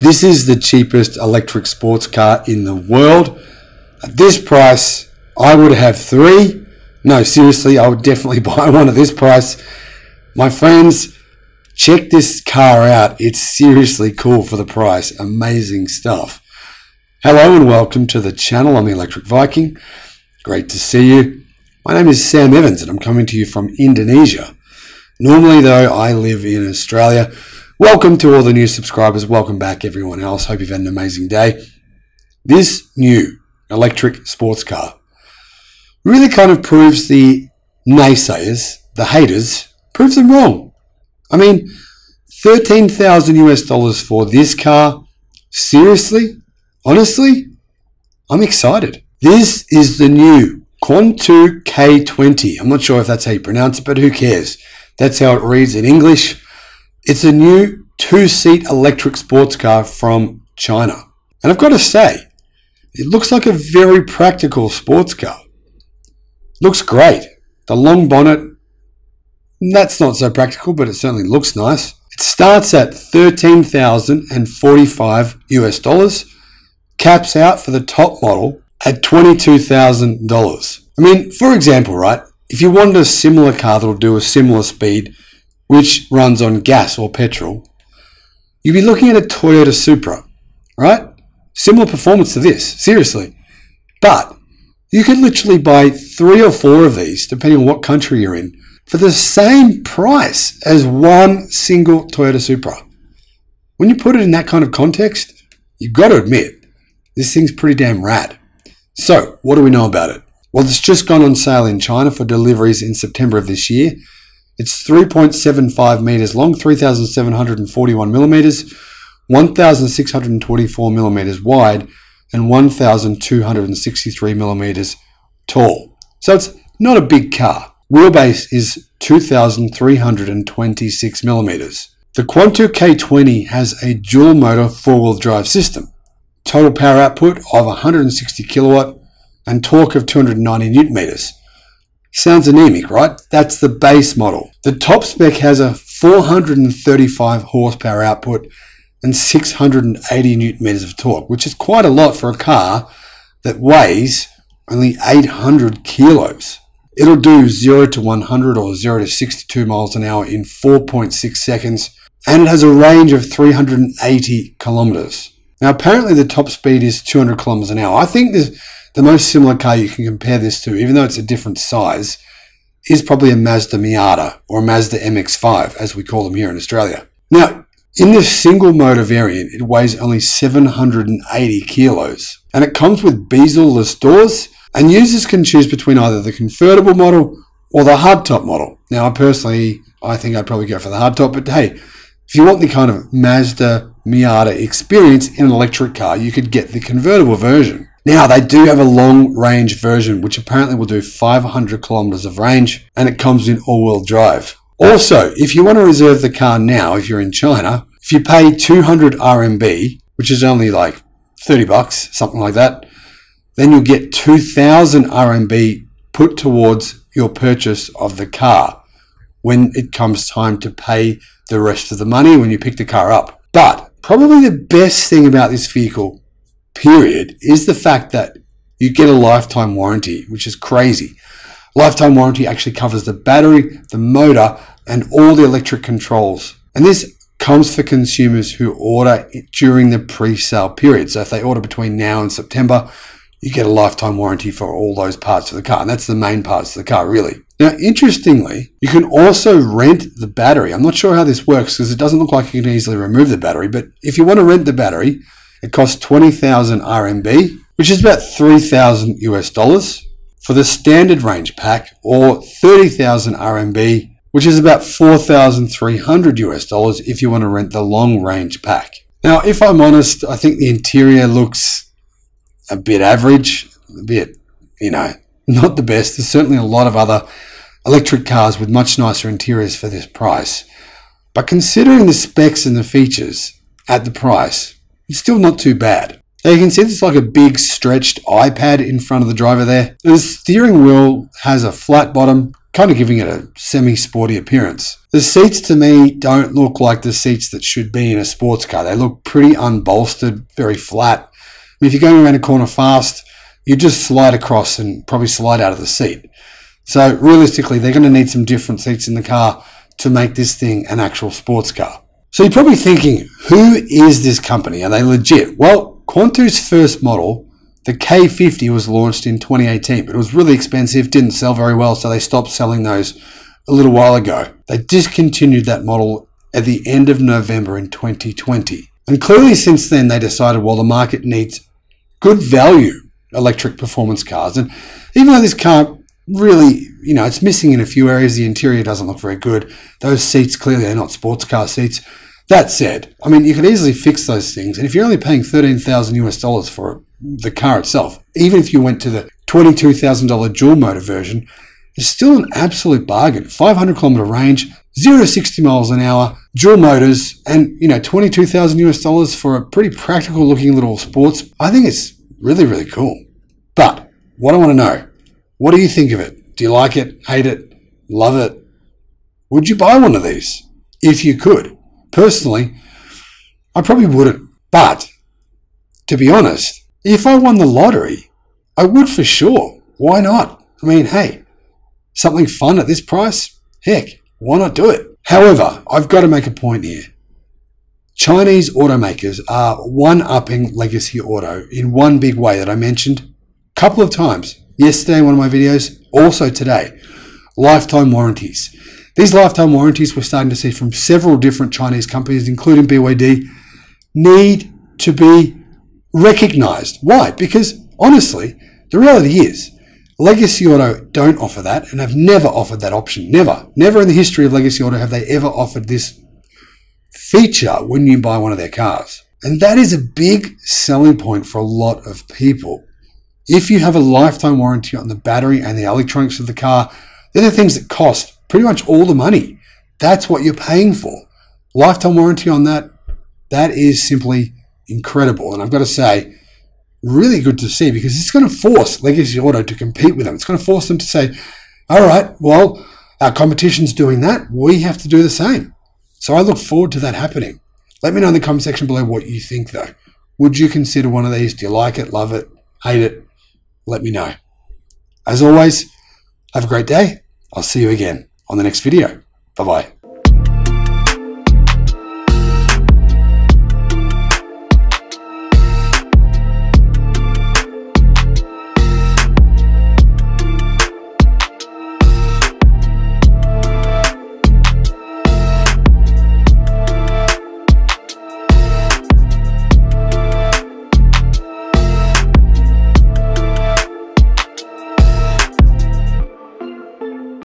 This is the cheapest electric sports car in the world. At this price, I would have three. No, seriously, I would definitely buy one at this price. My friends, check this car out. It's seriously cool for the price. Amazing stuff. Hello and welcome to the channel. I'm the Electric Viking. Great to see you. My name is Sam Evans and I'm coming to you from Indonesia. Normally, though, I live in Australia. Welcome to all the new subscribers. Welcome back, everyone else. Hope you've had an amazing day. This new electric sports car really kind of proves the naysayers, the haters, proves them wrong. I mean, $13,000 US for this car. Seriously? Honestly? I'm excited. This is the new Qiantu K20. I'm not sure if that's how you pronounce it, but who cares? That's how it reads in English. It's a new two-seat electric sports car from China. And I've got to say, it looks like a very practical sports car. Looks great. The long bonnet, that's not so practical, but it certainly looks nice. It starts at $13,045 US, caps out for the top model at $22,000. I mean, for example, right, if you wanted a similar car that'll do a similar speed, which runs on gas or petrol, you'd be looking at a Toyota Supra, right? Similar performance to this, seriously. But you could literally buy three or four of these, depending on what country you're in, for the same price as one single Toyota Supra. When you put it in that kind of context, you've got to admit, this thing's pretty damn rad. So, what do we know about it? Well, it's just gone on sale in China for deliveries in September of this year. It's 3.75 meters long, 3,741 millimeters, 1,624 millimeters wide, and 1,263 millimeters tall. So it's not a big car. Wheelbase is 2,326 millimeters. The Qiantu K20 has a dual motor four-wheel drive system, total power output of 160 kilowatt and torque of 290 newton meters. Sounds anemic, right? That's the base model. The top spec has a 435 horsepower output and 680 newton meters of torque, which is quite a lot for a car that weighs only 800 kilos. It'll do 0 to 100 or 0 to 62 miles an hour in 4.6 seconds, and it has a range of 380 kilometers. Now, apparently the top speed is 200 kilometers an hour. I think there's the most similar car you can compare this to, even though it's a different size, is probably a Mazda Miata or a Mazda MX-5, as we call them here in Australia. Now, in this single motor variant, it weighs only 780 kilos, and it comes with bezel-less doors, and users can choose between either the convertible model or the hardtop model. Now, personally, I think I'd probably go for the hardtop, but hey, if you want the kind of Mazda Miata experience in an electric car, you could get the convertible version. Now, they do have a long-range version, which apparently will do 500 kilometers of range, and it comes in all-wheel drive. Also, if you want to reserve the car now, if you're in China, if you pay 200 RMB, which is only like 30 bucks, something like that, then you'll get 2,000 RMB put towards your purchase of the car when it comes time to pay the rest of the money when you pick the car up. But probably the best thing about this vehicle, period, is the fact that you get a lifetime warranty, which is crazy. Lifetime warranty actually covers the battery, the motor, and all the electric controls. And this comes for consumers who order during the pre-sale period. So if they order between now and September, you get a lifetime warranty for all those parts of the car. And that's the main parts of the car, really. Now, interestingly, you can also rent the battery. I'm not sure how this works because it doesn't look like you can easily remove the battery, but if you want to rent the battery, it costs 20,000 RMB, which is about $3,000 US, for the standard range pack, or 30,000 RMB, which is about $4,300 US if you want to rent the long range pack. Now, if I'm honest, I think the interior looks a bit average, a bit, you know, not the best. There's certainly a lot of other electric cars with much nicer interiors for this price. But considering the specs and the features at the price, it's still not too bad. Now you can see there's like a big stretched iPad in front of the driver there. The steering wheel has a flat bottom, kind of giving it a semi-sporty appearance. The seats to me don't look like the seats that should be in a sports car. They look pretty unbolstered, very flat. I mean, if you're going around a corner fast, you just slide across and probably slide out of the seat. So realistically, they're going to need some different seats in the car to make this thing an actual sports car. So you're probably thinking, who is this company? Are they legit? Well, Qiantu's first model, the K50, was launched in 2018, but it was really expensive, didn't sell very well, so they stopped selling those a little while ago. They discontinued that model at the end of November in 2020. And clearly since then, they decided, well, the market needs good value electric performance cars. And even though this car really, you know, it's missing in a few areas, the interior doesn't look very good. Those seats, clearly they're not sports car seats. That said, I mean, you could easily fix those things. And if you're only paying $13,000 US for the car itself, even if you went to the $22,000 dual motor version, it's still an absolute bargain. 500-kilometer range, 0 to 60 miles an hour, dual motors, and, you know, $22,000 US for a pretty practical looking little sports. I think it's really, really cool. But what I want to know, what do you think of it? Do you like it? Hate it? Love it? Would you buy one of these if you could? Personally, I probably wouldn't. But to be honest, if I won the lottery, I would for sure. Why not? I mean, hey, something fun at this price? Heck, why not do it? However, I've got to make a point here. Chinese automakers are one-upping legacy auto in one big way that I mentioned a couple of times. Yesterday in one of my videos, also today, lifetime warranties. These lifetime warranties we're starting to see from several different Chinese companies, including BYD, need to be recognized. Why? Because honestly, the reality is, legacy auto don't offer that and have never offered that option. Never. Never in the history of legacy auto have they ever offered this feature when you buy one of their cars. And that is a big selling point for a lot of people. If you have a lifetime warranty on the battery and the electronics of the car, they're the things that cost pretty much all the money. That's what you're paying for. Lifetime warranty on that, that is simply incredible. And I've got to say, really good to see, because it's going to force legacy auto to compete with them. It's going to force them to say, all right, well, our competition's doing that. We have to do the same. So I look forward to that happening. Let me know in the comment section below what you think, though. Would you consider one of these? Do you like it, love it, hate it? Let me know. As always, have a great day. I'll see you again on the next video. Bye-bye.